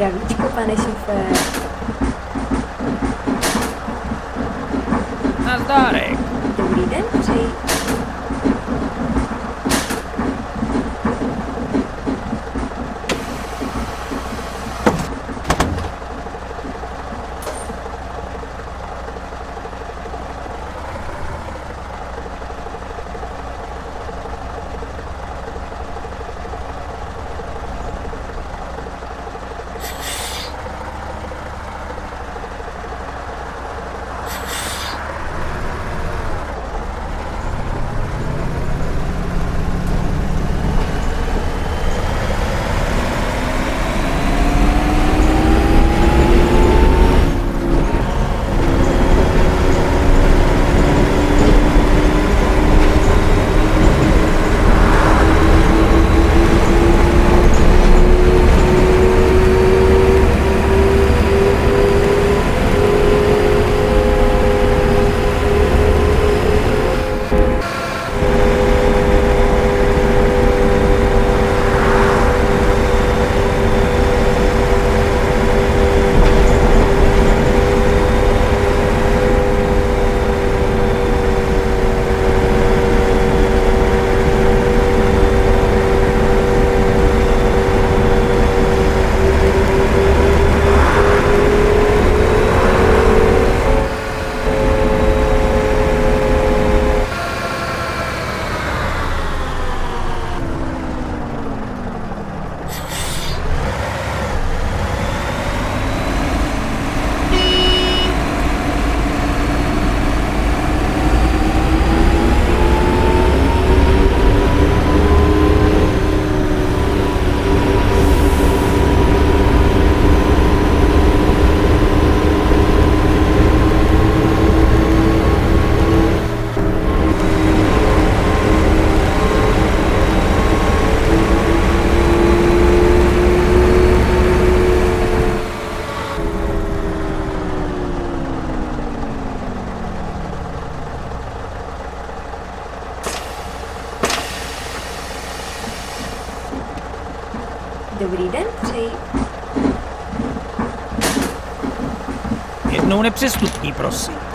Zdravíčko, pane šofér. Nazdárek. Dobrý den, přeji. Dobrý den, přeji. Jednou nepřestupní, prosím.